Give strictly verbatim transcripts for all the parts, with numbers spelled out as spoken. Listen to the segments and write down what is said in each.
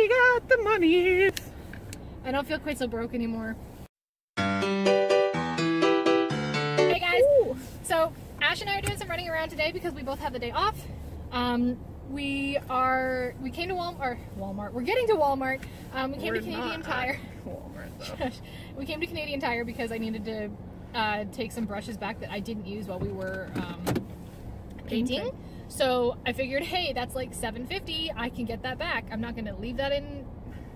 We got the money. I don't feel quite so broke anymore. Hey guys, ooh. So Ash and I are doing some running around today because we both have the day off. Um, we are, we came to Walmart, Walmart, we're getting to Walmart. Um, we came we're to Canadian Tire. Walmart, we came to Canadian Tire because I needed to uh, take some brushes back that I didn't use while we were um, painting. So I figured, hey, that's like seven fifty. I can get that back. I'm not going to leave that in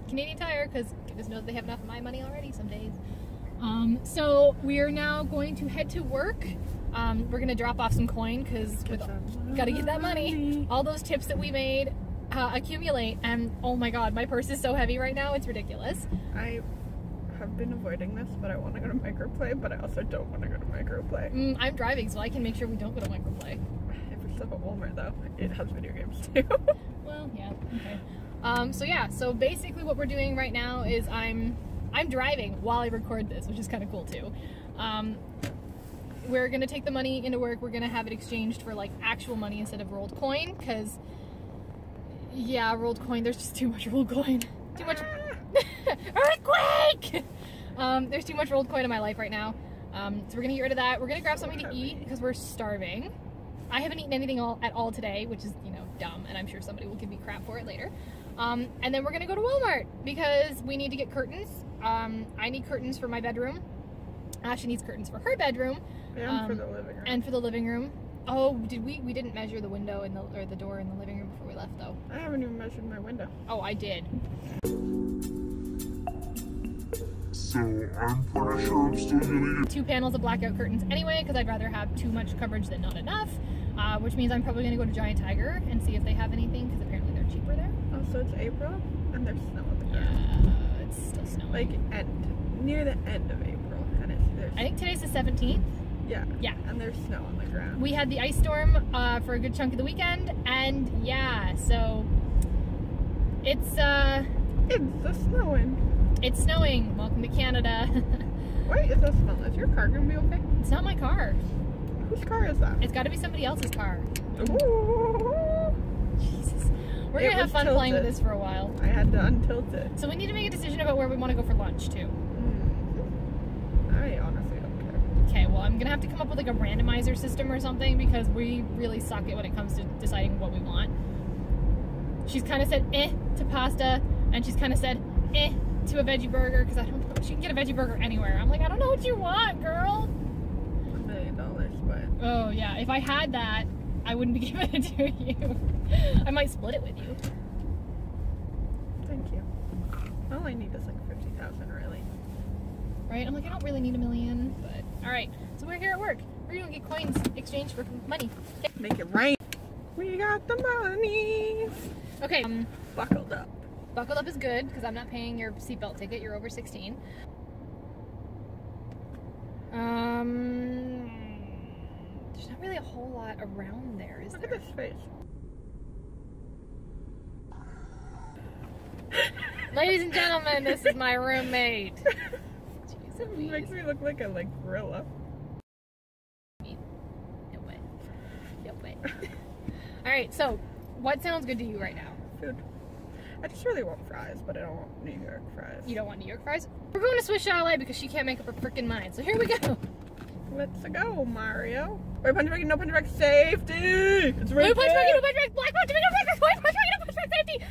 Canadian Tire because goodness knows they have enough of my money already some days. Um, so we are now going to head to work. Um, we're going to drop off some coin because we got to get that money. All those tips that we made uh, accumulate. And oh my God, my purse is so heavy right now. It's ridiculous. I have been avoiding this, but I want to go to Microplay, but I also don't want to go to Microplay. Mm, I'm driving, so I can make sure we don't go to Microplay. Up at Walmart though, it has video games too. Well, yeah, okay. Um, so yeah, so basically what we're doing right now is I'm I'm driving while I record this, which is kind of cool too. Um, we're gonna take the money into work. We're gonna have it exchanged for like actual money instead of rolled coin, because yeah, rolled coin. There's just too much rolled coin. Too much ah! earthquake. Um, there's too much rolled coin in my life right now. Um, so we're gonna get rid of that. We're gonna grab something to eat because we're starving. I haven't eaten anything all, at all today, which is, you know, dumb, and I'm sure somebody will give me crap for it later. Um, and then we're gonna go to Walmart because we need to get curtains. Um, I need curtains for my bedroom. Asha needs curtains for her bedroom. And um, for the living room. And for the living room. Oh, did we? We didn't measure the window in the or the door in the living room before we left, though. I haven't even measured my window. Oh, I did. So I'm pretty sure I'm still gonna get two panels of blackout curtains anyway, because I'd rather have too much coverage than not enough. Uh, which means I'm probably gonna go to Giant Tiger and see if they have anything, because apparently they're cheaper there. Also, it's April and there's snow on the ground. Yeah, it's still snowing. Like end near the end of April, and it's there's. I think today's the seventeenth. Yeah. Yeah. And there's snow on the ground. We had the ice storm uh, for a good chunk of the weekend, and yeah, so it's uh. It's the snowing. It's snowing. Welcome to Canada. Why is that smell? Is your car gonna be okay? It's not my car. Whose car is that? It's got to be somebody else's car. Ooh. Jesus. We're it gonna have fun tilted. playing with this for a while. I had to untilt it. So we need to make a decision about where we want to go for lunch too. Mm. I honestly don't care. Okay. Well, I'm gonna have to come up with like a randomizer system or something because we really suck at when it comes to deciding what we want. She's kind of said eh to pasta, and she's kind of said eh. to a veggie burger, because I don't know. She can get a veggie burger anywhere. I'm like, I don't know what you want, girl. A million dollars, but. Oh, yeah. If I had that, I wouldn't be giving it to you. I might split it with you. Thank you. All I need is like fifty thousand, really. Right? I'm like, I don't really need a million, but. Alright, so we're here at work. We're gonna get coins exchanged for money. Okay. Make it rain. We got the money. Okay. Um, buckled up. Buckled up is good, because I'm not paying your seatbelt ticket. You're over sixteen. Um, there's not really a whole lot around there, is there? Look at this face. Ladies and gentlemen, this is my roommate. Jesus, it makes me look like a like gorilla. No way. No way. All right. So, what sounds good to you right now? Food. I just really want fries, but I don't want New York fries. You don't want New York fries? We're going to Swiss Chalet because she can't make up her frickin' mind. So here we go. Let's go, Mario. Wait, punch back, no punch back, safety! It's right no, there! Punch back, no punch back, black punch back, no punch back, punch back, no punch back, safety!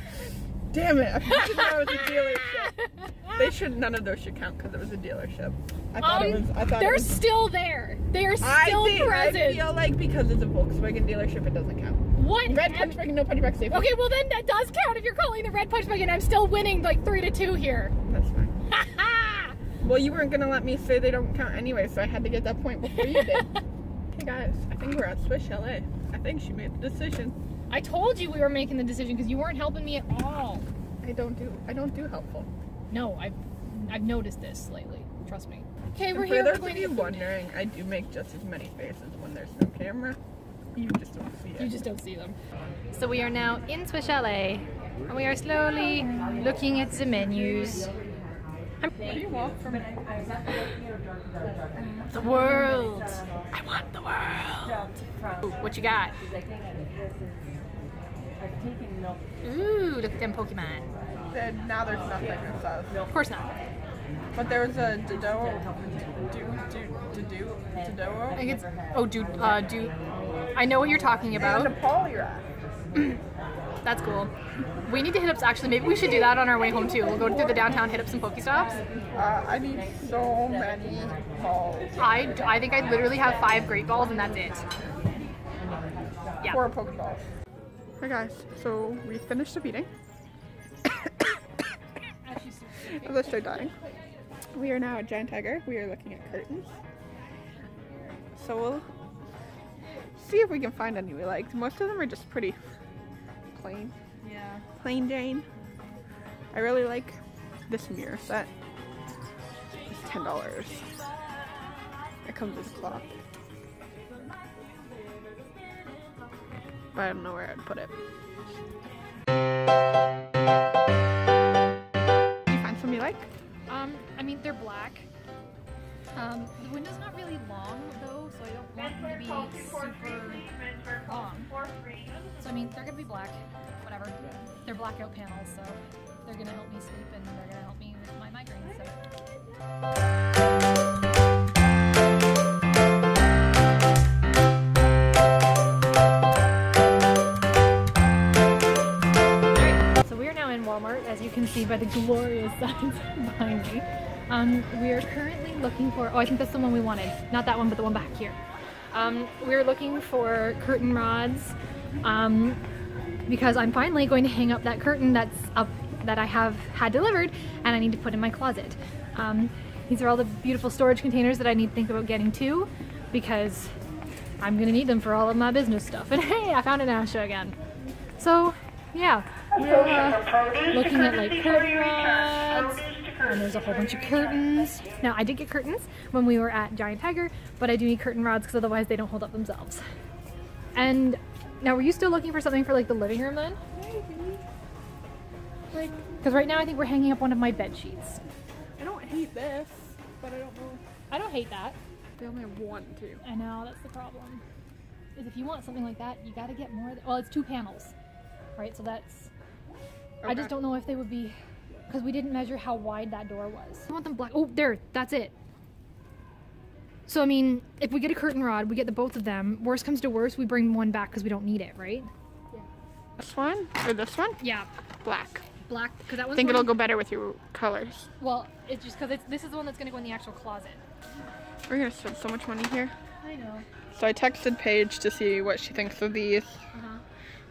Damn it, I thought it was a dealership. They should, none of those should count because it was a dealership. I thought um, it was, I thought They're it was, still there. They are still I think, present. I feel like because it's a Volkswagen dealership, it doesn't count. What? Red punch buggy, no punch back, safe. Okay, well then that does count if you're calling the red punch buggy, and I'm still winning like three to two here. That's fine. Ha ha! Well, you weren't gonna let me say they don't count anyway, so I had to get that point before you did. Hey guys, I think we're at Swiss Chalet. I think she made the decision. I told you we were making the decision because you weren't helping me at all. I don't do I don't do helpful. No, I've I've noticed this lately. Trust me. Okay, we're here. For those of you wondering, I do make just as many faces when there's no camera. You just don't see it. You just don't see them. So we are now in Swiss Chalet, and we are slowly looking at the menus. Where do you walk from? The world. I want the world. Ooh, what you got? Ooh, look at them Pokemon. They, now there's nothing that says. Of course not. But there was a Dodo. Do, do, do, Dodo? I think it's. Oh, do, uh, do. I know what you're talking about. And a Napoleon. That's cool. We need to hit ups actually. Maybe we should do that on our way home too. We'll go through the downtown hit ups and Pokestops. Uh, I need so many balls. I, I think I literally have five great balls and that's it. Yeah. Four Pokeballs. Hi guys, so we finished up eating. Unless they're dying. We are now at Giant Tiger. We are looking at curtains. So we'll see if we can find any we liked. Most of them are just pretty plain. Yeah. Plain Jane. I really like this mirror set. It's ten dollars. It comes with a cloth. But I don't know where I'd put it. Did you find some you like? Um, I mean, they're black. Um, the window's not really long though, so I don't want them to be super long. So I mean, they're gonna be black, whatever. They're blackout panels, so they're gonna help me sleep and they're gonna help me with my migraines. So. Walmart, as you can see by the glorious signs behind me. Um, we are currently looking for, oh, I think that's the one we wanted. Not that one, but the one back here. Um, we're looking for curtain rods um, because I'm finally going to hang up that curtain that's up that I have had delivered and I need to put in my closet. Um, these are all the beautiful storage containers that I need to think about getting too because I'm gonna need them for all of my business stuff. And hey, I found an Asha again. So, yeah. We're uh, looking at like curtain rods, and there's a whole bunch of curtains. Now I did get curtains when we were at Giant Tiger, but I do need curtain rods because otherwise they don't hold up themselves. And now were you still looking for something for like the living room then? Maybe. Because right now I think we're hanging up one of my bed sheets. I don't hate this, but I don't know. I don't hate that. They only have one too. I know, that's the problem. Is if you want something like that, you gotta get more. Well, it's two panels, right? So that's. Okay. I just don't know if they would be, because we didn't measure how wide that door was. I want them black. Oh, there, that's it. So, I mean, if we get a curtain rod, we get the both of them. Worst comes to worst, we bring one back because we don't need it, right? Yeah. This one or this one? Yeah. Black. Black, because that one's I think it'll go better with your colors. Well, it's just because this is the one that's going to go in the actual closet. We're going to spend so much money here. I know. So I texted Paige to see what she thinks of these. Uh-huh.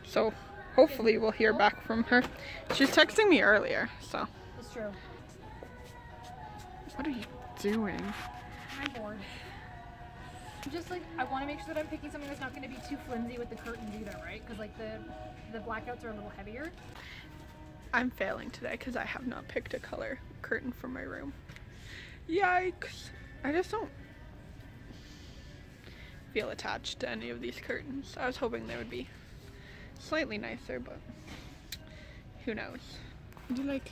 So. Hopefully we'll hear back from her. She's texting me earlier, so. It's true. What are you doing? I'm bored. I'm just like, I want to make sure that I'm picking something that's not going to be too flimsy with the curtains either, right? Because like the, the blackouts are a little heavier. I'm failing today because I have not picked a color curtain for my room. Yikes. I just don't feel attached to any of these curtains. I was hoping they would be slightly nicer, but who knows. Do you like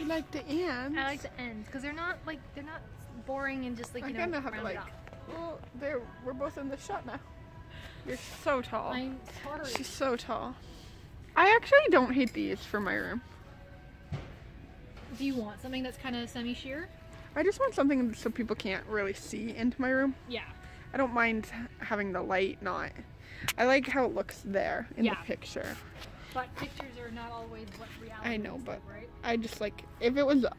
you like the ends? I like the ends because they're not like they're not boring and just like you I know kind of have like well there we're both in the shot now. You're so tall. I'm sorry. She's so tall. I actually don't hate these for my room. Do you want something that's kind of semi-sheer? I just want something so people can't really see into my room. Yeah. I don't mind having the light not. I like how it looks there in yeah. the picture. But pictures are not always what reality is. I know, but right? I just like, if it was a,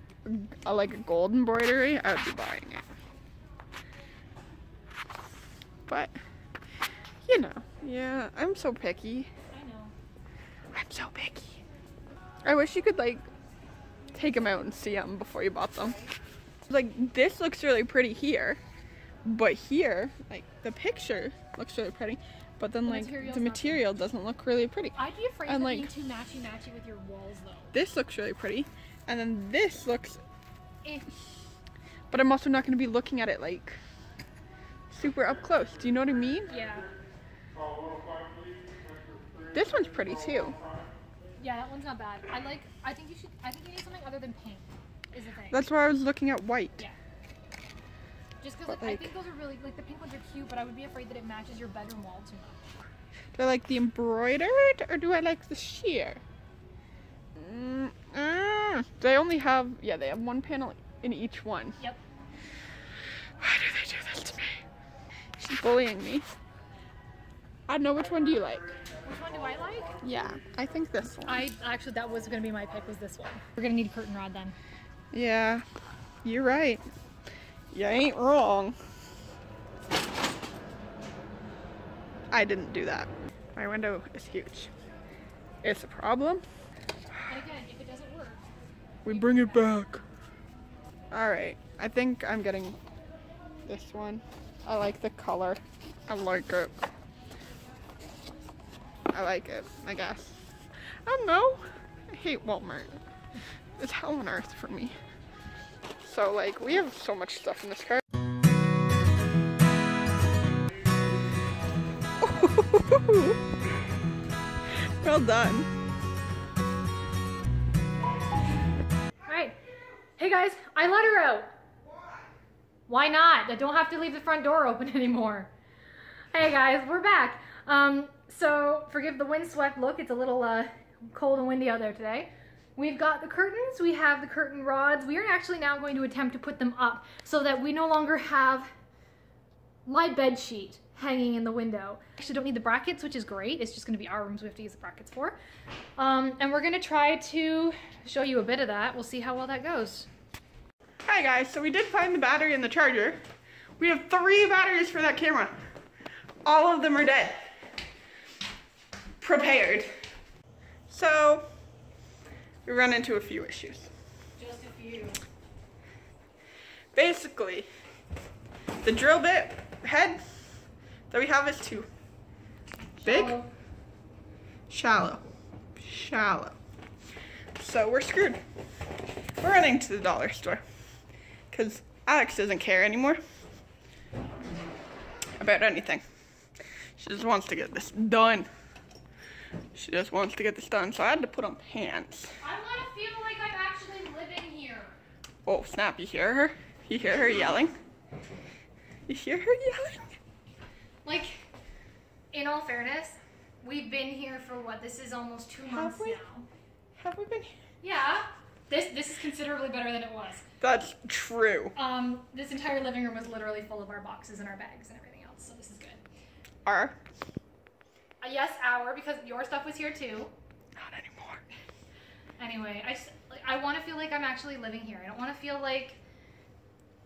a, like a gold embroidery, I would be buying it. But, you know, yeah, I'm so picky. I know. I'm so picky. I wish you could like take them out and see them before you bought them. Like, this looks really pretty here, but here, like the picture looks really pretty. But then, the like, the material doesn't look really pretty. I'd be afraid and, like, being too matchy-matchy with your walls, though. This looks really pretty. And then this looks... Eh. But I'm also not going to be looking at it, like, super up close. Do you know what I mean? Yeah. This one's pretty, too. Yeah, that one's not bad. I like... I think you should... I think you need something other than pink, is the thing. That's why I was looking at white. Yeah. Just because like, like, I think those are really, like the pink ones are cute, but I would be afraid that it matches your bedroom wall too much. Do I like the embroidered or do I like the sheer? Mm, I know. They only have, yeah, they have one panel in each one. Yep. Why do they do that to me? She's bullying me. I don't know, which one do you like? Which one do I like? Yeah, I think this one. I actually, that was gonna be my pick, was this one. We're gonna need a curtain rod then. Yeah, you're right. You ain't wrong. I didn't do that. My window is huge. It's a problem. And again, if it doesn't work, we bring it back. All right, I think I'm getting this one. I like the color. I like it. I like it, I guess. I don't know. I hate Walmart. It's hell on earth for me. So like, we have so much stuff in this car. Well done. All right. Hey guys, I let her out. Why not? I don't have to leave the front door open anymore. Hey guys, we're back. Um, so forgive the windswept look. It's a little uh, cold and windy out there today. We've got the curtains, we have the curtain rods. We are actually now going to attempt to put them up so that we no longer have my bed sheet hanging in the window. Actually don't need the brackets, which is great. It's just gonna be our rooms we have to use the brackets for. Um, and we're gonna try to show you a bit of that. We'll see how well that goes. Hi guys, so we did find the battery and the charger. We have three batteries for that camera. All of them are dead. Prepared. So, we run into a few issues. Just a few. Basically, the drill bit head that we have is too big, shallow, shallow. So we're screwed. We're running to the dollar store because Alex doesn't care anymore about anything. She just wants to get this done. She just wants to get this done, so I had to put on pants. I want to feel like I'm actually living here. Oh, snap, you hear her? You hear her yelling? You hear her yelling? Like, in all fairness, we've been here for what? This is almost two months now. Have we been here? Yeah. This, this is considerably better than it was. That's true. Um, this entire living room was literally full of our boxes and our bags and everything else, so this is good. Our? Yes, our, because your stuff was here too. Not anymore. Anyway, I, like, I want to feel like I'm actually living here. I don't want to feel like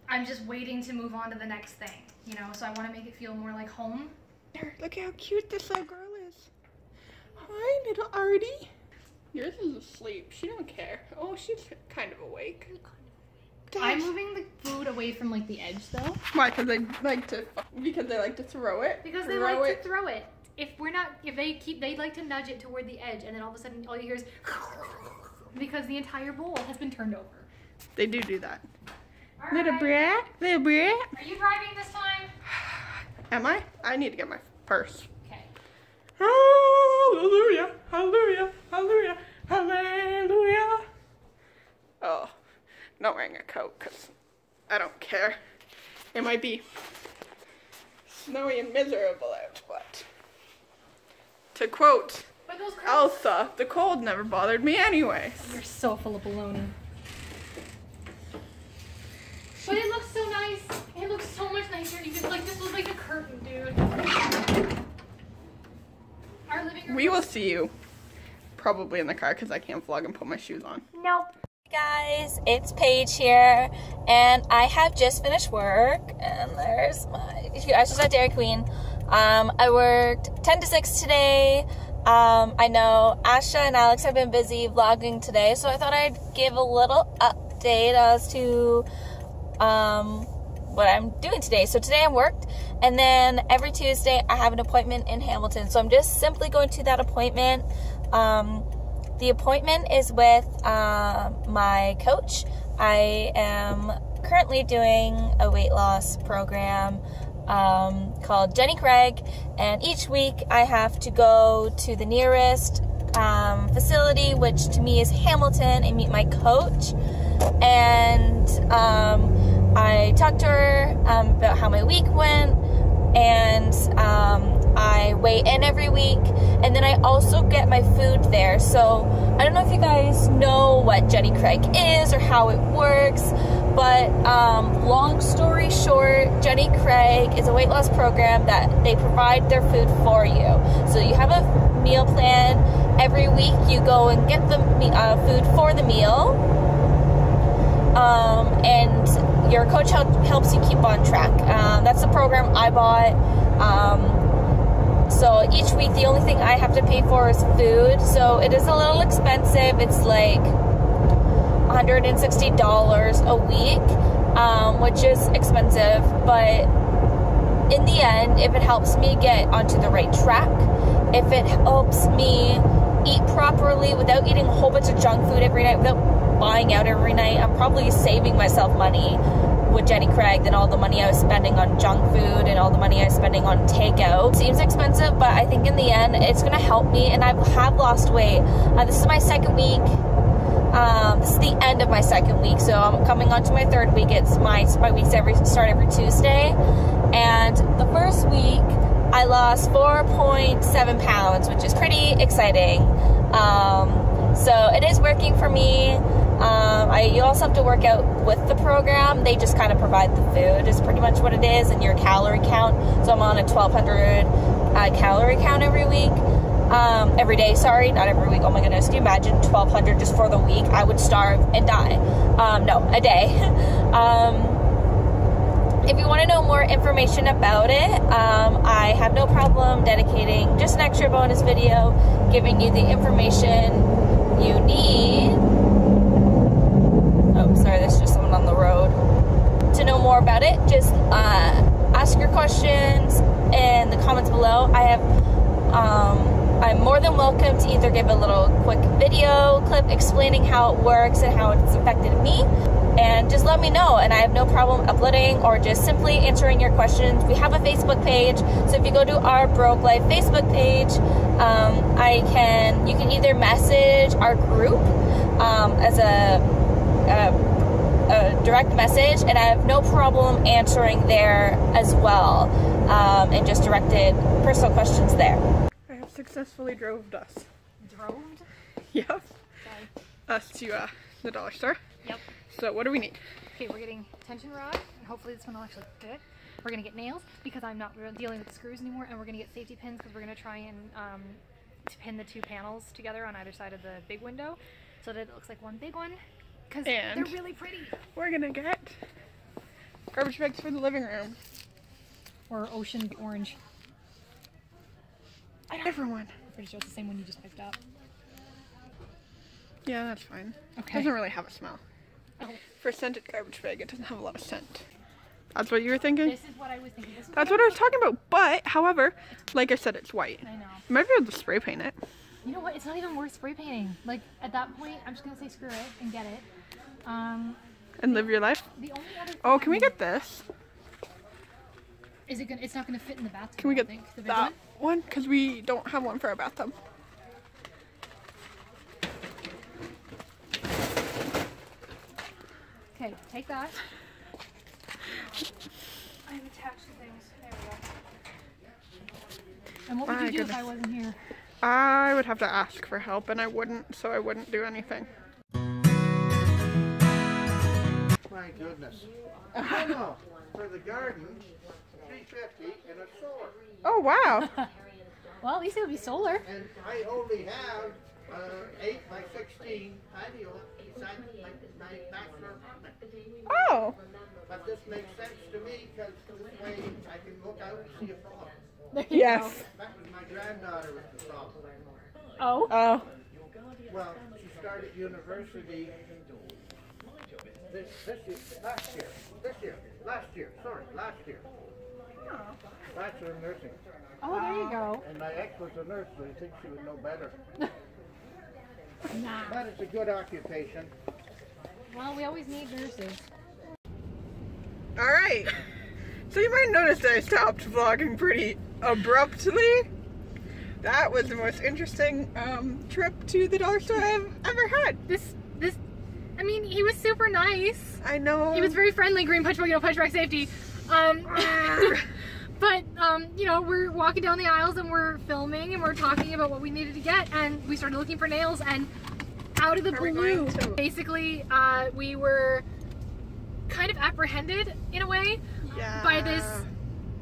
I'm just waiting to move on to the next thing, you know? So I want to make it feel more like home. Look at how cute this little girl is. Hi, little Artie. Yours is asleep. She don't care. Oh, she's kind of awake. Gosh. I'm moving the food away from like the edge though. Why? Because they like to. Because they like to throw it. Because they like to throw it. If we're not, if they keep, they like to nudge it toward the edge, and then all of a sudden all you hear is because the entire bowl has been turned over. They do do that. All little right. brat, little brat. Are you driving this time? Am I? I need to get my purse. Okay. Hallelujah, hallelujah, hallelujah, hallelujah. Oh, not wearing a coat because I don't care. It might be snowy and miserable out, but. To quote Elsa, the cold never bothered me anyway. You're so full of baloney. But it looks so nice. It looks so much nicer. You could, like, this looks like a curtain, dude. Our living room. We will see you probably in the car because I can't vlog and put my shoes on. Nope. Hey guys, it's Paige here, and I have just finished work, and there's my, I was just at Dairy Queen. Um, I worked ten to six today. Um, I know Asha and Alex have been busy vlogging today, so I thought I'd give a little update as to um, what I'm doing today. So today I worked, and then every Tuesday I have an appointment in Hamilton. So I'm just simply going to that appointment. Um, the appointment is with uh, my coach. I am currently doing a weight loss program. Um, called Jenny Craig, and each week I have to go to the nearest um, facility, which to me is Hamilton, and meet my coach. And um, I talked to her um, about how my week went, and um, I weigh in every week, and then I also get my food there. So I don't know if you guys know what Jenny Craig is or how it works, but um, long story short, Jenny Craig is a weight loss program that they provide their food for you. So you have a meal plan. Every week you go and get the uh, food for the meal, um, and your coach help, helps you keep on track. Um, that's the program I bought. Um, so each week the only thing I have to pay for is food, so it is a little expensive. It's like one hundred sixty dollars a week, um, which is expensive, but in the end, if it helps me get onto the right track, if it helps me eat properly without eating a whole bunch of junk food every night, without buying out every night, I'm probably saving myself money with Jenny Craig than all the money I was spending on junk food and all the money I was spending on takeout. Seems expensive, but I think in the end it's gonna help me, and I have lost weight. Uh, this is my second week. Um, this is the end of my second week, so I'm coming on to my third week. It's my, my weeks every, start every Tuesday, and the first week I lost four point seven pounds, which is pretty exciting. Um, so it is working for me. Um, I, you also have to work out with the program. They just kind of provide the food is pretty much what it is, and your calorie count. So I'm on a twelve hundred uh, calorie count every week. Um, every day, sorry, not every week. Oh my goodness, can you imagine twelve hundred just for the week? I would starve and die. Um, no, a day. um, If you want to know more information about it, um, I have no problem dedicating just an extra bonus video, giving you the information you need. Oh, sorry, that's just someone on the road. To know more about it, just uh, ask your questions in the comments below. I have, um, I'm more than welcome to either give a little quick video clip explaining how it works and how it's affected me, and just let me know, and I have no problem uploading or just simply answering your questions. We have a Facebook page, so if you go to Our Broke Life Facebook page, um, I can, you can either message our group um, as a, a, a direct message, and I have no problem answering there as well, um, and just directed personal questions there. I have successfully droved us. Droved? Yep. Okay. Us to uh, the dollar store. Yep. So what do we need? Okay, we're getting tension rod, and hopefully this one will actually fit. We're gonna get nails because I'm not dealing with the screws anymore, and we're gonna get safety pins because we're gonna try and um, to pin the two panels together on either side of the big window so that it looks like one big one, because they're really pretty. We're gonna get garbage bags for the living room. Or ocean orange. I don't Everyone. I'm pretty sure it's the same one you just picked up. Yeah, that's fine. Okay. It doesn't really have a smell. Oh. For a scented garbage bag, it doesn't have a lot of scent. That's what you were thinking? This is what I was thinking. This is That's what I was talking about, but, however, like I said, it's white. I know. You might be able to spray paint it. You know what? It's not even worth spray painting. Like, at that point, I'm just going to say screw it and get it. Um, and live your life? The only other thing oh, can we get this? Is it gonna, it's not going to fit in the bathtub. Can we get the that one? Because we don't have one for our bathtub. Okay, take that. I've attached things. There we go. And what would oh, you do goodness. if I wasn't here? I would have to ask for help, and I wouldn't, so I wouldn't do anything. My goodness. Oh, for the garden, three fifty and a solar. Oh, wow. Well, at least it would be solar. And I only have Uh, eight by sixteen patio inside my, my bachelor apartment. Oh! But this makes sense to me because this way I can look out and see a frog. Yes. That was my granddaughter with the frog. Oh? Oh. Well, she started university this, this year, last year, this year, last year, sorry, last year. Oh. Bachelor of nursing. Oh, there you go. And my ex was a nurse, so I think she would know better. Nah. But it's a good occupation. Well, we always need nurses. Alright, so you might notice that I stopped vlogging pretty abruptly. That was the most interesting um, trip to the dollar store I've ever had. This, this, I mean, he was super nice. I know. He was very friendly. Green punch bug, you know, punch back safety. Um, But, um, you know, we're walking down the aisles and we're filming and we're talking about what we needed to get, and we started looking for nails, and out of the blue, basically, uh, we were kind of apprehended in a way yeah. by this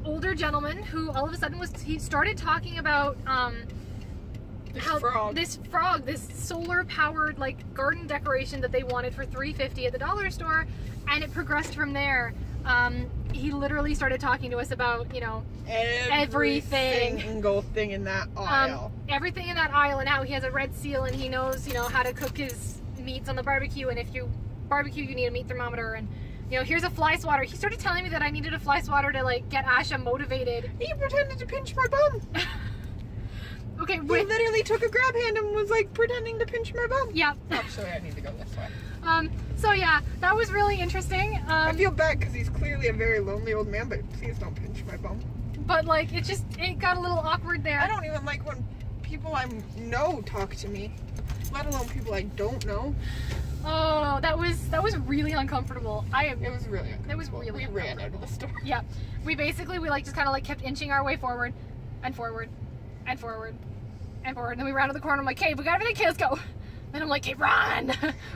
older gentleman who all of a sudden was, he started talking about um, this, how, frog. this frog, this solar powered like garden decoration that they wanted for three fifty at the dollar store, and it progressed from there. Um, he literally started talking to us about, you know, everything. Every single thing in that aisle. Um, everything in that aisle, and how he has a red seal and he knows, you know, how to cook his meats on the barbecue, and if you barbecue you need a meat thermometer, and, you know, here's a fly swatter. He started telling me that I needed a fly swatter to, like, get Asha motivated. He pretended to pinch my bum. Okay, we literally took a grab hand and was, like, pretending to pinch my bum. Yeah. Actually, I need to go this way. Um, so yeah, that was really interesting. Um, I feel bad because he's clearly a very lonely old man, but please don't pinch my bum. But, like, it just, it got a little awkward there. I don't even like when people I know talk to me, let alone people I don't know. Oh, that was, that was really uncomfortable. I am. It was really uncomfortable. It was really we uncomfortable. ran out of the store. Yeah. We basically, we, like, just kind of, like, kept inching our way forward and forward and forward and forward. And then we rounded the corner. I'm like, okay, we got everything. Okay, let's go. And I'm like, hey, run,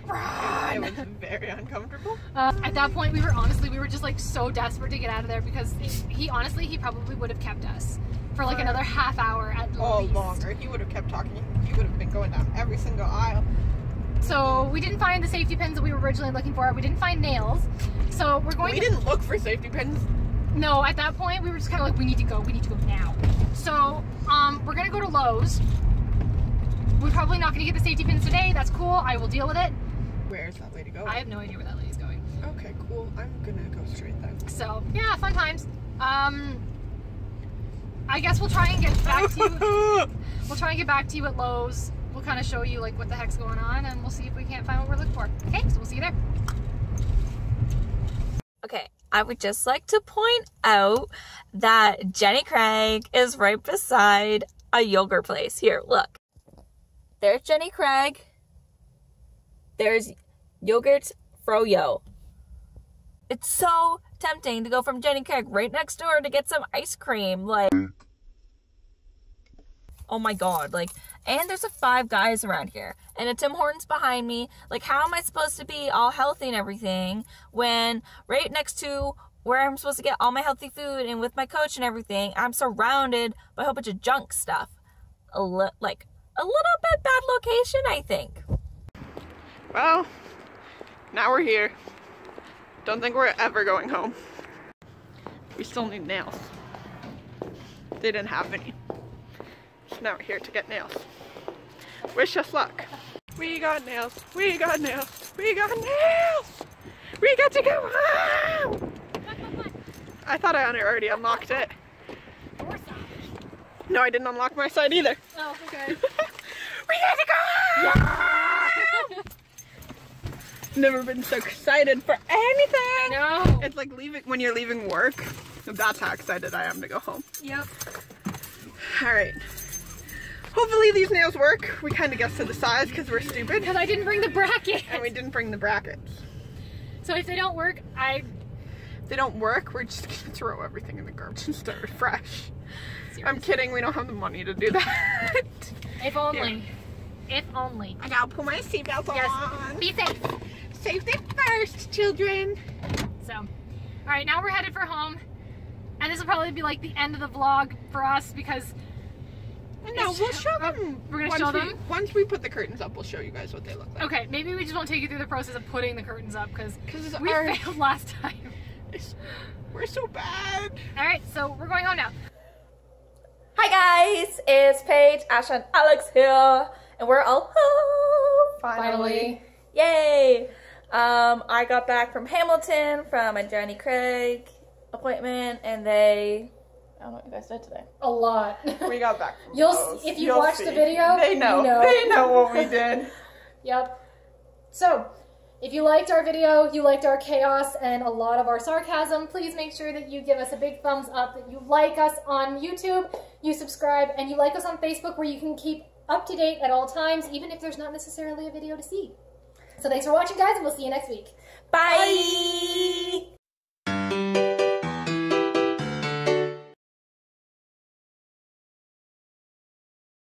run. It was very uncomfortable. Uh, at that point, we were honestly, we were just, like, so desperate to get out of there, because he, he honestly, he probably would have kept us for, like, another half hour at least. Oh, longer. He would have kept talking. He would have been going down every single aisle. So we didn't find the safety pins that we were originally looking for. We didn't find nails. So we're going. We to... didn't look for safety pins. No, at that point, we were just kind of like, we need to go. We need to go now. So um, we're gonna go to Lowe's. We're probably not going to get the safety pins today. That's cool. I will deal with it. Where is that lady going? I have no idea where that lady's going. Okay, cool. I'm going to go straight then. So, yeah, fun times. Um, I guess we'll try and get back to you. We'll try and get back to you at Lowe's. We'll kind of show you, like, what the heck's going on, and we'll see if we can't find what we're looking for. Okay, so we'll see you there. Okay, I would just like to point out that Jenny Craig is right beside a yogurt place. Here, look. There's Jenny Craig. There's Yogurt Froyo. It's so tempting to go from Jenny Craig right next door to get some ice cream. Like, oh my God. Like, and there's a Five Guys around here and a Tim Hortons behind me. Like, how am I supposed to be all healthy and everything when right next to where I'm supposed to get all my healthy food and with my coach and everything, I'm surrounded by a whole bunch of junk stuff. A li- like, A little bit bad location, I think. Well, now we're here. Don't think we're ever going home. We still need nails. They didn't have any. So now we're here to get nails. Wish us luck. We got nails. We got nails. We got nails. We got to go home. I thought I already unlocked it. No, I didn't unlock my side either. Oh, okay. We gotta go! Yeah! Never been so excited for anything! I know. It's like leaving when you're leaving work. That's how excited I am to go home. Yep. Alright. Hopefully these nails work. We kind of guessed to the size because we're stupid. Because I didn't bring the brackets. And we didn't bring the brackets. So if they don't work, I... If they don't work, we're just gonna throw everything in the garbage and start fresh. I'm kidding, we don't have the money to do that. If only. Yeah. If only. I gotta put my seatbelt on. Yes. Be safe. Safety first, children. So, alright, now we're headed for home. And this will probably be like the end of the vlog for us because... No, we'll show them. We're gonna show them? Once we put the curtains up, we'll show you guys what they look like. Okay, maybe we just won't take you through the process of putting the curtains up because we our... failed last time. It's... We're so bad. Alright, so we're going home now. Hi guys, it's Paige, Asha, and Alex here, and we're all home! Finally. Finally. Yay! Um, I got back from Hamilton from a Jenny Craig appointment, and they... I don't know what you guys did today. A lot. We got back from You'll those. If you watched the video, they know. know. They know what we did. Yep. So, if you liked our video, you liked our chaos and a lot of our sarcasm, please make sure that you give us a big thumbs up, that you like us on YouTube, you subscribe, and you like us on Facebook where you can keep up to date at all times, even if there's not necessarily a video to see. So thanks for watching, guys, and we'll see you next week. Bye! Bye.